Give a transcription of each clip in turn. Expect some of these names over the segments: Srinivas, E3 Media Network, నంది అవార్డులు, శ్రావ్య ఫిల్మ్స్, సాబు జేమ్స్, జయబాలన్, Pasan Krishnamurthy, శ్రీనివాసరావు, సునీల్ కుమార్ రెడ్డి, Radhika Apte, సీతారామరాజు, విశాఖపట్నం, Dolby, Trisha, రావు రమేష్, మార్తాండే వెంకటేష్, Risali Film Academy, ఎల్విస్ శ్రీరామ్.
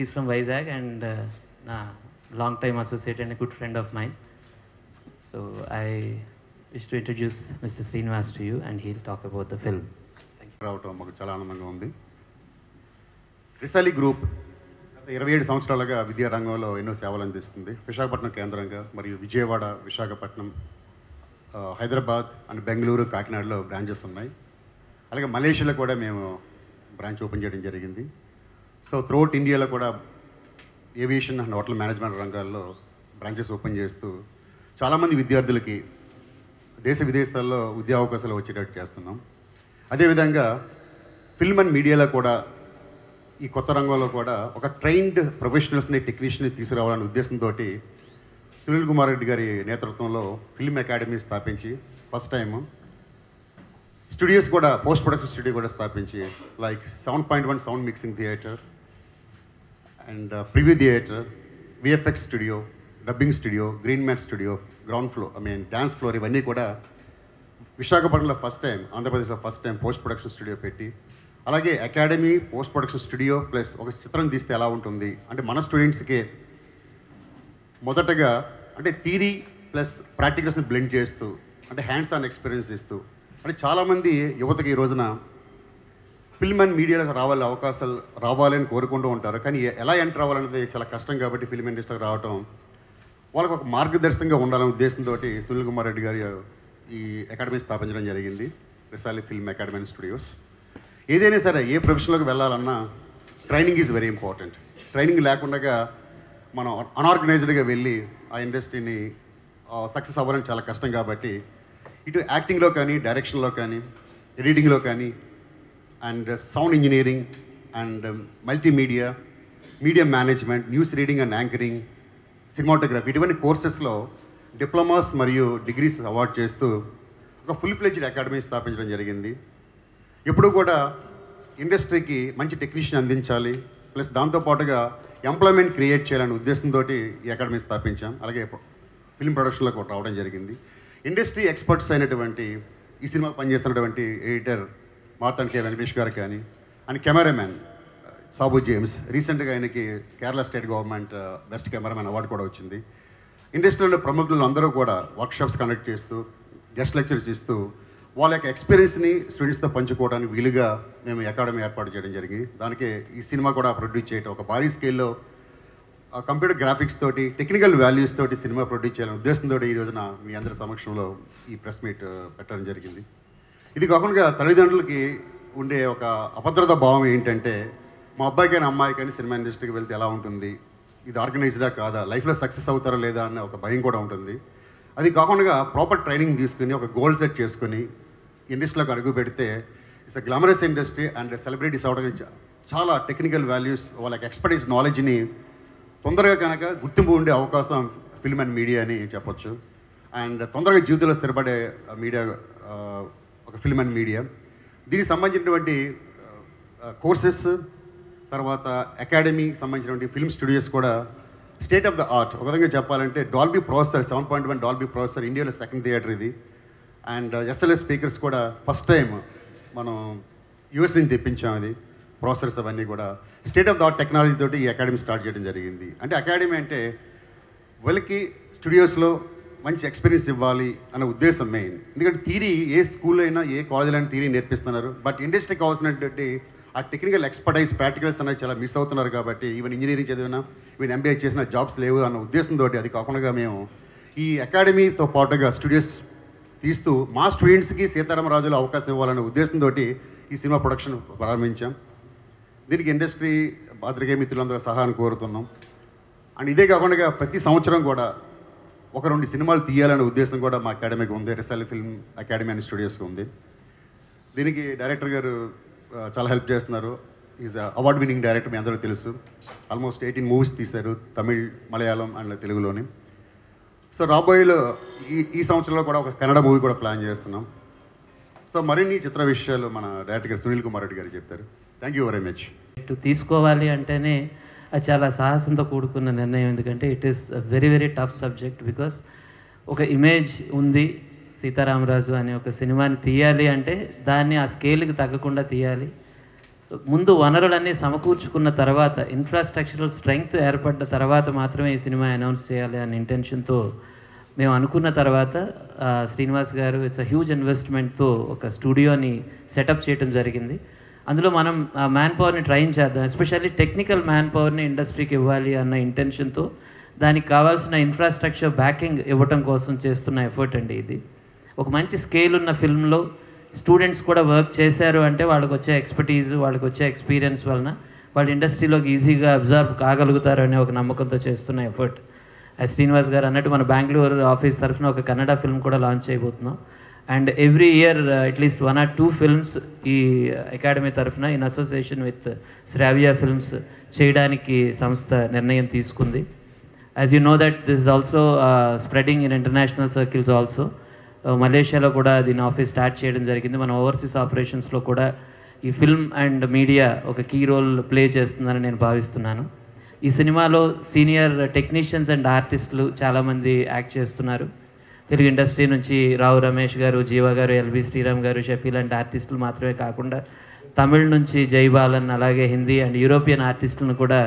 He's from Vizag and long-time associate and a good friend of mine. So I wish to introduce Mr. Srinivas to you, and he'll talk about the film. Thank you. Risali Group. 27 సంవత్సరాలుగా విద్యా రంగంలో ఎన్నో సేవలు అందిస్తుంది. విశాఖపట్నం కేంద్రంగా మరియు Vijayawada, విశాఖపట్నం, Hyderabad and Bengaluru, కాకినాడలో branches ఉన్నాయి. అలాగే మలేషియాలో కూడా మేము బ్రాంచ్ ఓపెన్ చేయడం జరిగింది. సో త్రూఅవుట్ ఇండియాలో కూడా ఏవియేషన్ అండ్ హోటల్ మేనేజ్మెంట్ రంగాల్లో బ్రాంచెస్ ఓపెన్ చేస్తూ చాలామంది విద్యార్థులకి దేశ విదేశాల్లో ఉద్యోగ అవకాశాలు వచ్చేటట్టు చేస్తున్నాం. అదేవిధంగా ఫిల్మ్ అండ్ మీడియాలో కూడా ఈ కొత్త రంగంలో కూడా ఒక ట్రైన్డ్ ప్రొఫెషనల్స్ని, టెక్నీషియన్ని తీసుకురావాలనే ఉద్దేశంతో సునీల్ కుమార్ రెడ్డి గారి నేతృత్వంలో ఫిల్మ్ అకాడమీ స్థాపించి ఫస్ట్ టైం స్టూడియోస్ కూడా, పోస్ట్ ప్రొడక్షన్ స్టూడియో కూడా స్థాపించి like 7.1 sound mixing theatre and preview theatre, VFX studio, dubbing studio, green man studio, ground floor dance floor ఇవన్నీ కూడా విశాఖపట్నంలో ఫస్ట్ టైం, ఆంధ్రప్రదేశ్లో first time post production studio పెట్టి అలాగే academy, post production studio plus ఒక చిత్రం తీస్తే ఎలా ఉంటుంది అంటే మన స్టూడెంట్స్కే మొదటగా అంటే థియరీ ప్లస్ ప్రాక్టికల్స్ని బ్లెండ్ చేస్తూ అంటే హ్యాండ్స్ ఆన్ ఎక్స్పీరియన్స్ ఇస్తూ అంటే చాలామంది యువతకు ఈ రోజున ఫిల్మ్ అండ్ మీడియాలకు రావాలని అవకాశాలు రావాలని కోరుకుంటూ ఉంటారు. కానీ ఎలా ఎంటర్ అవ్వాలనేది చాలా కష్టం కాబట్టి ఫిల్మ్ ఇండస్ట్రీకి రావటం వాళ్ళకు ఒక మార్గదర్శకంగా ఉండాలనే ఉద్దేశంతో సునీల్ కుమార్ రెడ్డి గారు ఈ అకాడమీ స్థాపించడం జరిగింది, Risali film academy and studios. ఏదైనా సరే ఏ ప్రొఫెషన్లోకి వెళ్ళాలన్నా training is very important. Training లేకుండా మనం అన్ఆర్గనైజ్డ్గా వెళ్ళి ఆ ఇండస్ట్రీని సక్సెస్ అవ్వడం చాలా కష్టం కాబట్టి ఇటు యాక్టింగ్లో కానీ, డైరెక్షన్లో కానీ, ఎడిటింగ్లో కానీ and sound engineering and multimedia, media management, news reading and anchoring, cinematography ఇటువంటి కోర్సెస్లో డిప్లొమాస్ మరియు డిగ్రీస్ అవార్డ్ చేస్తూ ఒక ఫుల్ ఫ్లెజ్డ్ అకాడమీ స్థాపించడం జరిగింది. ఎప్పుడు కూడా ఇండస్ట్రీకి మంచి టెక్నీషియన్ అందించాలి ప్లస్ దాంతోపాటుగా ఎంప్లాయ్మెంట్ క్రియేట్ చేయాలనే ఉద్దేశంతో ఈ అకాడమీ స్థాపించాం. అలాగే ఫిల్మ్ ప్రొడక్షన్లో కూడా రావడం జరిగింది. ఇండస్ట్రీ ఎక్స్పర్ట్స్ అయినటువంటి ఈ సినిమా పనిచేస్తున్నటువంటి ఎడిటర్ మార్తాండే వెంకటేష్ గారు కానీ అండ్ కెమెరామ్యాన్ సాబు జేమ్స్, రీసెంట్గా ఆయనకి Kerala state government best cameraman award కూడా వచ్చింది. ఇండస్ట్రీలో ప్రముఖులు అందరూ కూడా వర్క్షాప్స్ కండక్ట్ చేస్తూ, గెస్ట్ లెక్చర్స్ ఇస్తూ వాళ్ళ యొక్క ఎక్స్పీరియన్స్ని స్టూడెంట్స్తో పంచుకోవడానికి వీలుగా మేము అకాడమీ ఏర్పాటు చేయడం జరిగింది. దానికి ఈ సినిమా కూడా ప్రొడ్యూస్ చేయడం ఒక భారీ స్కేల్లో కంప్యూటర్ గ్రాఫిక్స్ తోటి, టెక్నికల్ వాల్యూస్ తోటి సినిమా ప్రొడ్యూస్ చేయాలని ఉద్దేశంతో ఈ రోజున మీ అందరి సమక్షంలో ఈ ప్రెస్ మీట్ పెట్టడం జరిగింది. ఇది కాకుండా తల్లిదండ్రులకి ఉండే ఒక అభద్రతా భావం ఏంటంటే మా అబ్బాయి కానీ అమ్మాయి కానీ సినిమా ఇండస్ట్రీకి వెళ్తే ఎలా ఉంటుంది, ఇది ఆర్గనైజ్డా కాదా, లైఫ్లో సక్సెస్ అవుతారా లేదా అనే ఒక భయం కూడా ఉంటుంది. అది కాకుండా ప్రాపర్ ట్రైనింగ్ తీసుకుని ఒక గోల్ సెట్ చేసుకుని ఇండస్ట్రీలోకి అడుగు పెడితే it's a glamorous industry and celebrities అవడం చాలా టెక్నికల్ వాల్యూస్, వాళ్ళకి ఎక్స్పర్టీస్ నాలెడ్జ్ని తొందరగా కనుక గుర్తింపు ఉండే అవకాశం ఫిల్మ్ అండ్ మీడియా అని చెప్పొచ్చు. అండ్ తొందరగా జీవితంలో స్థిరపడే మీడియా ఒక ఫిల్మ్ అండ్ మీడియా. దీనికి సంబంధించినటువంటి కోర్సెస్, తర్వాత అకాడమీకి సంబంధించినటువంటి ఫిల్మ్ స్టూడియోస్ కూడా స్టేట్ ఆఫ్ ద ఆర్ట్. ఒక విధంగా చెప్పాలంటే డాల్బీ ప్రాసెసర్, 7.1 డాల్బీ ప్రాసెసర్, ఇండియాలో సెకండ్ థియేటర్ ఇది. అండ్ ఎస్ఎల్ఎస్ స్పీకర్స్ కూడా ఫస్ట్ టైం మనం యూఎస్ నుంచి తెప్పించాం. ఇది ప్రాసెసర్స్ అవన్నీ కూడా state of the art technology తోటి ఈ అకాడమీ స్టార్ట్ చేయడం జరిగింది. అంటే అకాడమీ అంటే వాళ్ళకి స్టూడియోస్లో మంచి ఎక్స్పీరియన్స్ ఇవ్వాలి అనే ఉద్దేశం మెయిన్. ఎందుకంటే థియరీ ఏ స్కూల్లో అయినా, ఏ కాలేజీలో అయినా థియరీ నేర్పిస్తున్నారు, బట్ ఇండస్ట్రీకి కావాల్సినటువంటి ఆ టెక్నికల్ ఎక్స్పర్టైజ్, ప్రాక్టికల్స్ అనేవి చాలా మిస్ అవుతున్నారు కాబట్టి ఈవెన్ ఇంజనీరింగ్ చదివినా, ఈవెన్ ఎంబీఏ చేసిన జాబ్స్ లేవు అన్న ఉద్దేశంతో అది కాకుండా మేము ఈ అకాడమీతో పాటుగా స్టూడియోస్ తీస్తూ మా స్టూడెంట్స్కి సీతారామరాజులో అవకాశం ఇవ్వాలనే ఉద్దేశంతో ఈ సినిమా ప్రొడక్షన్ ప్రారంభించాం. దీనికి ఇండస్ట్రీ పాత్రికేయ మిత్రులందరూ సహాయం కోరుతున్నాం. అండ్ ఇదే కాకుండా ప్రతి సంవత్సరం కూడా ఒక 2 సినిమాలు తీయాలనే ఉద్దేశం కూడా మా అకాడమీకి ఉంది, రిసాలి ఫిల్మ్ అకాడమీ అండ్ స్టూడియోస్కి ఉంది. దీనికి డైరెక్టర్ గారు చాలా హెల్ప్ చేస్తున్నారు. ఈజ్ అవార్డ్ విన్నింగ్ డైరెక్టర్, మీ అందరూ తెలుసు. ఆల్మోస్ట్ 18 మూవీస్ తీశారు, తమిళ్, మలయాళం అండ్ తెలుగులోని. సో రాబోయేలో ఈ సంవత్సరంలో కూడా ఒక కన్నడ మూవీ కూడా ప్లాన్ చేస్తున్నాం. సో మరిన్ని చిత్ర విషయాలు మన డైరెక్టర్ గారు సునీల్ కుమార్ రెడ్డి గారు చెప్తారు. Thank you very much. ఇటు తీసుకోవాలి అంటేనే అది చాలా సాహసంతో కూడుకున్న నిర్ణయం. ఎందుకంటే it is very tough subject. Because ఒక ఇమేజ్ ఉంది, సీతారామరాజు అనే ఒక సినిమాని తీయాలి అంటే దాన్ని ఆ స్కేల్కి తగ్గకుండా తీయాలి. ముందు వనరులన్నీ సమకూర్చుకున్న తర్వాత ఇన్ఫ్రాస్ట్రక్చరల్ స్ట్రెంగ్త్ ఏర్పడ్డ తర్వాత మాత్రమే ఈ సినిమా అనౌన్స్ చేయాలి అనే ఇంటెన్షన్తో మేము అనుకున్న తర్వాత శ్రీనివాస్ గారు ఇట్స్ అ హ్యూజ్ ఇన్వెస్ట్మెంట్తో ఒక స్టూడియోని సెటప్ చేయడం జరిగింది. అందులో మనం మ్యాన్ పవర్ని ట్రైన్ చేద్దాం, ఎస్పెషల్లీ టెక్నికల్ మ్యాన్ పవర్ని ఇండస్ట్రీకి ఇవ్వాలి అన్న ఇంటెన్షన్తో దానికి కావాల్సిన ఇన్ఫ్రాస్ట్రక్చర్ బ్యాకింగ్ ఇవ్వటం కోసం చేస్తున్న ఎఫర్ట్ అండి ఇది. ఒక మంచి స్కేల్ ఉన్న ఫిల్మ్లో స్టూడెంట్స్ కూడా వర్క్ చేశారు అంటే వాళ్ళకి వచ్చే ఎక్స్పర్టీస్, వాళ్ళకి వచ్చే ఎక్స్పీరియన్స్ వలన వాళ్ళు ఇండస్ట్రీలోకి ఈజీగా అబ్జర్వ్ కాగలుగుతారు అనే ఒక నమ్మకంతో చేస్తున్న ఎఫర్ట్. శ్రీనివాస్ గారు అన్నట్టు మన బెంగళూరు ఆఫీస్ తరఫున ఒక కన్నడ ఫిల్మ్ కూడా లాంచ్ అయిపోతున్నాం. And every year at least 1 or 2 films ఈ అకాడమీ తరఫున in association with శ్రావ్య ఫిల్మ్స్ చేయడానికి సంస్థ నిర్ణయం తీసుకుంది. As you know that this is also spreading in international circles also. మలేషియాలో కూడా దీని ఆఫీస్ స్టార్ట్ చేయడం జరిగింది. మన ఓవర్సీస్ ఆపరేషన్స్లో కూడా ఈ ఫిల్మ్ అండ్ మీడియా ఒక కీ రోల్ ప్లే చేస్తుందని నేను భావిస్తున్నాను. ఈ సినిమాలో సీనియర్ టెక్నీషియన్స్ అండ్ ఆర్టిస్టులు చాలామంది యాక్ట్ చేస్తున్నారు. తెలుగు ఇండస్ట్రీ నుంచి రావు రమేష్ గారు, జీవా గారు, ఎల్విస్ శ్రీరామ్ గారు, షఫీల్ అండ్ ఆర్టిస్టులు మాత్రమే కాకుండా తమిళ్ నుంచి జయబాలన్, అలాగే హిందీ అండ్ యూరోపియన్ ఆర్టిస్టులను కూడా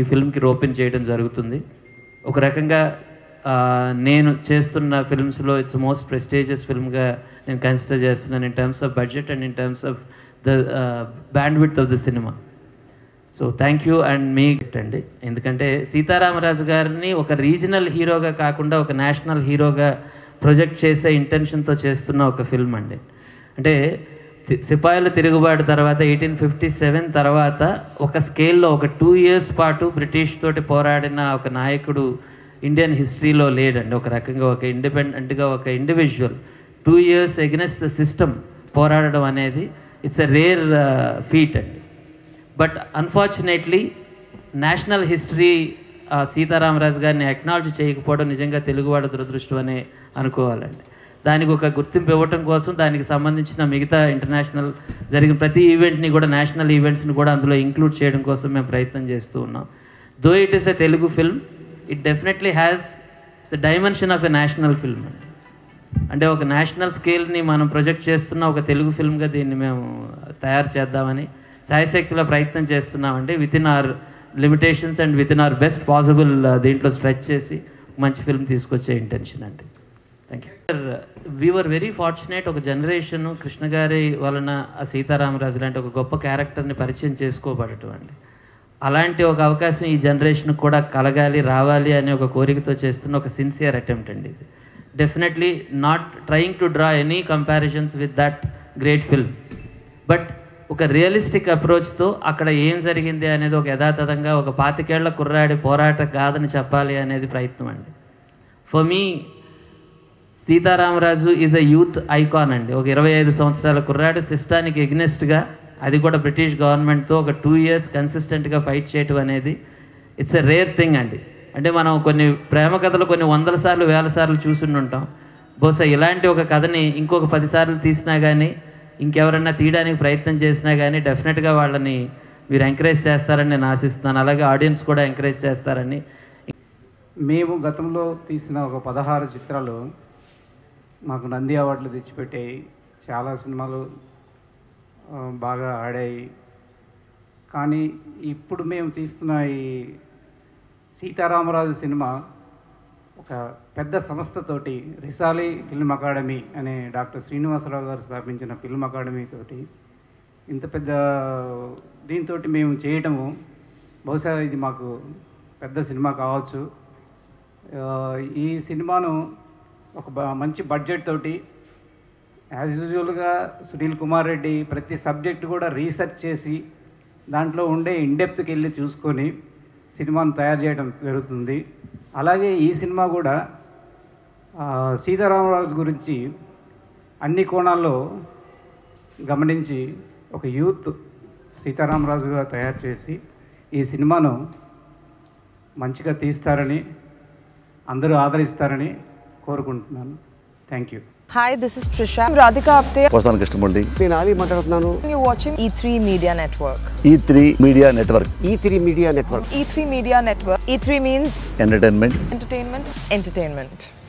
ఈ ఫిల్మ్కి రోపిన్ చేయడం జరుగుతుంది. ఒక రకంగా నేను చేస్తున్న ఫిల్మ్స్లో ఇట్స్ మోస్ట్ ప్రెస్టీజియస్ ఫిల్మ్గా నేను కన్సిడర్ చేస్తున్నాను in terms of budget and in terms of the bandwidth of the cinema. So thank you and meet అండి. ఎందుకంటే సీతారామరాజు గారిని ఒక రీజనల్ హీరోగా కాకుండా ఒక నేషనల్ హీరోగా ప్రొజెక్ట్ చేసే ఇంటెన్షన్తో చేస్తున్న ఒక ఫిల్మ్ అండి. అంటే సిపాయిల తిరుగుబాటు తర్వాత 1857 తర్వాత ఒక స్కేల్లో ఒక 2 years పాటు బ్రిటిష్ తోటి పోరాడిన ఒక నాయకుడు ఇండియన్ హిస్టరీలో లేడండి. ఒక రకంగా ఒక ఇండిపెండెంట్గా ఒక individual 2 years against the system పోరాడడం అనేది ఇట్స్ ఎ రేర్ ఫీట్ అండి. But unfortunately national history సీతారామరాజు గారిని అక్నాలజ్ చేయకపోవడం నిజంగా తెలుగువాడ దురదృష్టం అనే అనుకోవాలండి. దానికి ఒక గుర్తింపు ఇవ్వటం కోసం దానికి సంబంధించిన మిగతా ఇంటర్నేషనల్ జరిగిన ప్రతి ఈవెంట్ని కూడా నేషనల్ ఈవెంట్స్ని కూడా అందులో ఇంక్లూడ్ చేయడం కోసం మేము ప్రయత్నం చేస్తూ ఉన్నాం. Though it is a Telugu film, it definitely has the dimension of a national film. అంటే ఒక నేషనల్ స్కేల్ని మనం ప్రొజెక్ట్ చేస్తున్న ఒక తెలుగు ఫిల్మ్గా దీన్ని మేము తయారు చేద్దామని సాయశక్తిలో ప్రయత్నం చేస్తున్నామంటే within our limitations and within our best possible దీంట్లో స్ట్రెచ్ చేసి మంచి ఫిల్మ్ తీసుకొచ్చే ఇంటెన్షన్ అండి. Thank you sir. We are very fortunate. ఒక జనరేషన్ కృష్ణ గారి వలన ఆ సీతారామరాజు లాంటి ఒక గొప్ప క్యారెక్టర్ని పరిచయం చేసుకోబడటం అండి. అలాంటి ఒక అవకాశం ఈ జనరేషన్ కూడా కలగాలి, రావాలి అనే ఒక కోరికతో చేస్తున్న ఒక సిన్సియర్ అటెంప్ట్ అండి ఇది. Definitely not trying to draw any comparisons with that great film, but ఒక రియలిస్టిక్ అప్రోచ్తో అక్కడ ఏం జరిగింది అనేది ఒక యథాతథంగా ఒక 25 years కుర్రాడి పోరాట కాదని చెప్పాలి అనేది ప్రయత్నం అండి. For me సీతారామరాజు is a youth icon అండి. ఒక 25 సంవత్సరాల కుర్రాడు సిస్టానికి ఎగ్నెస్ట్గా, అది కూడా బ్రిటిష్ గవర్నమెంట్తో ఒక 2 years కన్సిస్టెంట్గా ఫైట్ చేయటం అనేది ఇట్స్ ఎ రేర్ థింగ్ అండి. అంటే మనం కొన్ని ప్రేమ కథలు కొన్ని 100 సార్లు, 1000 సార్లు చూసుండి ఉంటాం. బహుశా ఇలాంటి ఒక కథని ఇంకొక 10 సార్లు తీసినా కానీ, ఇంకెవరన్నా తీయడానికి ప్రయత్నం చేసినా కానీ డెఫినెట్గా వాళ్ళని మీరు ఎంకరేజ్ చేస్తారని నేను ఆశిస్తున్నాను. అలాగే ఆడియన్స్ కూడా ఎంకరేజ్ చేస్తారని. మేము గతంలో తీసిన ఒక 16 చిత్రాలు మాకు నంది అవార్డులు తెచ్చిపెట్టాయి. చాలా సినిమాలు బాగా ఆడాయి. కానీ ఇప్పుడు మేము తీస్తున్న ఈ సీతారామరాజు సినిమా ఒక పెద్ద సంస్థతోటి, రిసాలి ఫిల్మ్ అకాడమీ అనే డాక్టర్ శ్రీనివాసరావు గారు స్థాపించిన ఫిల్మ్ అకాడమీతోటి, ఇంత పెద్ద దీంతో మేము చేయటము బహుశా ఇది మాకు పెద్ద సినిమా కావచ్చు. ఈ సినిమాను ఒక మంచి బడ్జెట్ తోటి యాజ్ యూజువల్గా సునీల్ కుమార్ రెడ్డి ప్రతి సబ్జెక్టు కూడా రీసెర్చ్ చేసి దాంట్లో ఉండే ఇన్డెప్త్కి వెళ్ళి చూసుకొని సినిమాను తయారు చేయడం జరుగుతుంది. అలాగే ఈ సినిమా కూడా సీతారామరాజు గురించి అన్ని కోణాల్లో గమనించి ఒక యూత్ సీతారామరాజుగా తయారు చేసి ఈ సినిమాను మంచిగా తీస్తారని, అందరూ ఆదరిస్తారని కోరుకుంటున్నాను. Thank you. Hi, this is Trisha. I'm Radhika Apte. Pasan Krishnamurthy. Tenali Matarutnanu. You're watching E3 Media Network. E3 Media Network. E3 Media Network. E3 Media Network. E3 means entertainment. Entertainment. Entertainment.